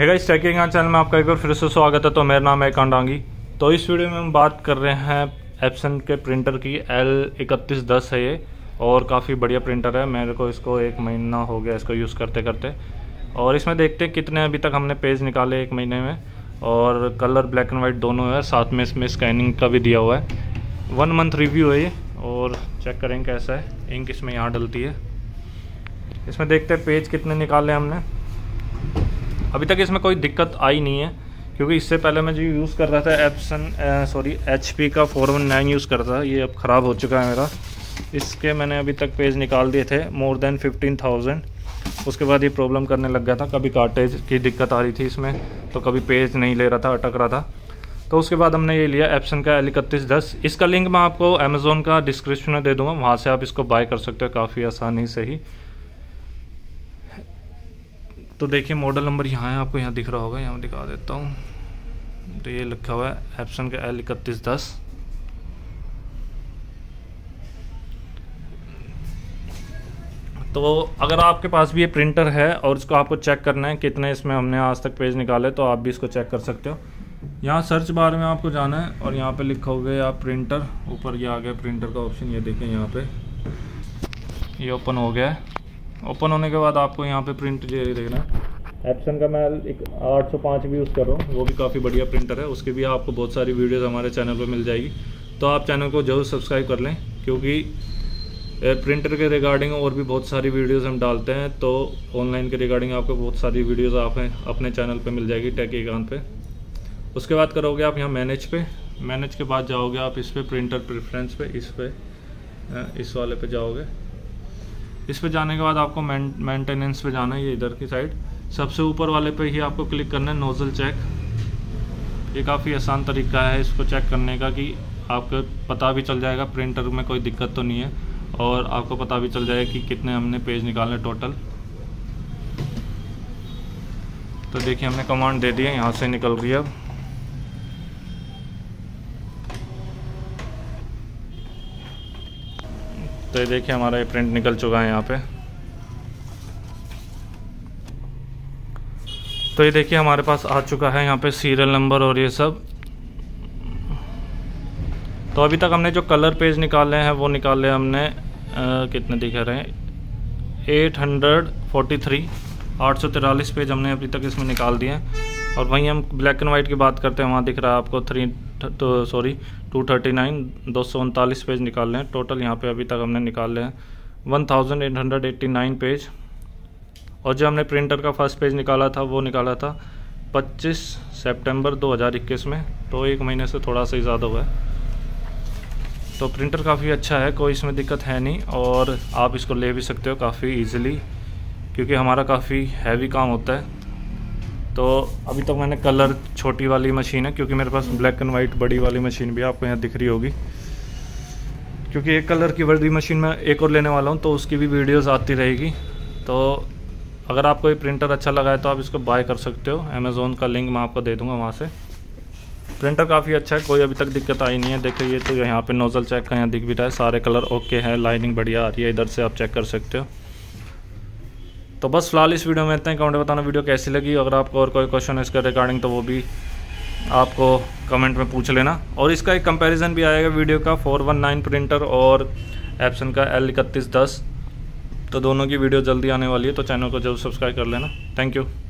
है guys, taking on channel में आपका एक बार फिर से स्वागत है। तो मेरा नाम है कांडांगी। तो इस वीडियो में हम बात कर रहे हैं एप्सन के प्रिंटर की। L3110 है ये और काफ़ी बढ़िया प्रिंटर है। मेरे को इसको 1 महीना हो गया इसको यूज़ करते करते, और इसमें देखते हैं कितने अभी तक हमने पेज निकाले 1 महीने में। और कलर ब्लैक एंड वाइट दोनों है, साथ में इसमें स्कैनिंग का भी दिया हुआ है। 1 मंथ रिव्यू है ये, और चेक करें कैसा है। इंक इसमें यहाँ डलती है, इसमें देखते हैं पेज कितने निकाले हमने अभी तक। इसमें कोई दिक्कत आई नहीं है, क्योंकि इससे पहले मैं जो यूज़ कर रहा था एचपी का 419 यूज़ कर रहा था। ये अब ख़राब हो चुका है मेरा। इसके मैंने अभी तक पेज निकाल दिए थे मोर देन 15,000। उसके बाद ये प्रॉब्लम करने लग गया था, कभी कार्टेज की दिक्कत आ रही थी इसमें, तो कभी पेज नहीं ले रहा था, अटक रहा था। तो उसके बाद हमने ये लिया एप्सन का L3110। इसका लिंक मैं आपको अमेज़ोन का डिस्क्रिप्शन में दे दूँगा, वहाँ से आप इसको बाय कर सकते हो काफ़ी आसानी से ही। तो देखिए मॉडल नंबर यहाँ है, आपको यहाँ दिख रहा होगा, यहाँ मैं दिखा देता हूँ। तो ये लिखा हुआ है एप्सन का L3110। तो अगर आपके पास भी ये प्रिंटर है और इसको आपको चेक करना है कितने इसमें हमने आज तक पेज निकाले, तो आप भी इसको चेक कर सकते हो। यहाँ सर्च बार में आपको जाना है और यहाँ पे लिखा होगा आप प्रिंटर, ऊपर ये आ गया प्रिंटर का ऑप्शन। ये देखें यहाँ पर ये ओपन हो गया है। ओपन होने के बाद आपको यहाँ पे प्रिंट जो देखना है, एप्सन का मैं 805 भी यूज़ कर रहा हूँ, वो भी काफ़ी बढ़िया प्रिंटर है। उसकी भी आपको बहुत सारी वीडियोस हमारे चैनल पे मिल जाएगी। तो आप चैनल को जरूर सब्सक्राइब कर लें, क्योंकि प्रिंटर के रिगार्डिंग और भी बहुत सारी वीडियोस हम डालते हैं। तो ऑनलाइन के रिगार्डिंग आपको बहुत सारी वीडियोज़ आप अपने चैनल पर मिल जाएगी टेक एकान पे। उसके बाद करोगे आप यहाँ मैनेज पे, मैनेज के बाद जाओगे आप इस पर प्रिंटर प्रेफरेंस पे, इस वाले पे जाओगे। इस पे जाने के बाद आपको मेंटेनेंस पे जाना है, ये इधर की साइड सबसे ऊपर वाले पे ही आपको क्लिक करना है, नोजल चेक। ये काफ़ी आसान तरीका है इसको चेक करने का, कि आपको पता भी चल जाएगा प्रिंटर में कोई दिक्कत तो नहीं है, और आपको पता भी चल जाएगा कि कितने हमने पेज निकालने टोटल। तो देखिए हमने कमांड दे दी है, यहाँ से निकल रही है अब। तो ये देखिए हमारा ये प्रिंट निकल चुका है यहाँ पे। तो ये देखिए हमारे पास आ चुका है यहाँ पे सीरियल नंबर और ये सब। तो अभी तक हमने जो कलर पेज निकाले हैं वो निकाले हमने कितने दिखा रहे हैं 843 843 पेज हमने अभी तक इसमें निकाल दिए हैं। और वहीं हम ब्लैक एंड वाइट की बात करते हैं, वहाँ दिख रहा है आपको 239 पेज निकाल लें टोटल। यहाँ पे अभी तक हमने निकाल लें 1889 पेज। और जो हमने प्रिंटर का फर्स्ट पेज निकाला था वो निकाला था 25 सितंबर 2021 में। तो 1 महीने से थोड़ा सा ही ज़्यादा हुआ है। तो प्रिंटर काफ़ी अच्छा है, कोई इसमें दिक्कत है नहीं, और आप इसको ले भी सकते हो काफ़ी ईजिली, क्योंकि हमारा काफ़ी हैवी काम होता है। तो अभी तक तो मैंने कलर छोटी वाली मशीन है, क्योंकि मेरे पास ब्लैक एंड वाइट बड़ी वाली मशीन भी आपको यहाँ दिख रही होगी, क्योंकि एक कलर की बड़ी मशीन मैं एक और लेने वाला हूँ, तो उसकी भी वीडियोस आती रहेगी। तो अगर आपको ये प्रिंटर अच्छा लगा है तो आप इसको बाय कर सकते हो, अमेज़ोन का लिंक मैं आपको दे दूँगा वहाँ से। प्रिंटर काफ़ी अच्छा है, कोई अभी तक दिक्कत आई नहीं है। देखिए तो यहाँ पर नोजल चेक का यहाँ दिख भी रहा है, सारे कलर ओके है, लाइनिंग बढ़िया आ रही है, इधर से आप चेक कर सकते हो। तो बस फिलहाल इस वीडियो में इतना ही। कमेंट में बताना वीडियो कैसी लगी। अगर आपको और कोई क्वेश्चन है इसका रिगार्डिंग, तो वो भी आपको कमेंट में पूछ लेना। और इसका एक कंपैरिजन भी आएगा वीडियो का 419 प्रिंटर और एप्सन का L3110। तो दोनों की वीडियो जल्दी आने वाली है, तो चैनल को जरूर सब्सक्राइब कर लेना। Thank you.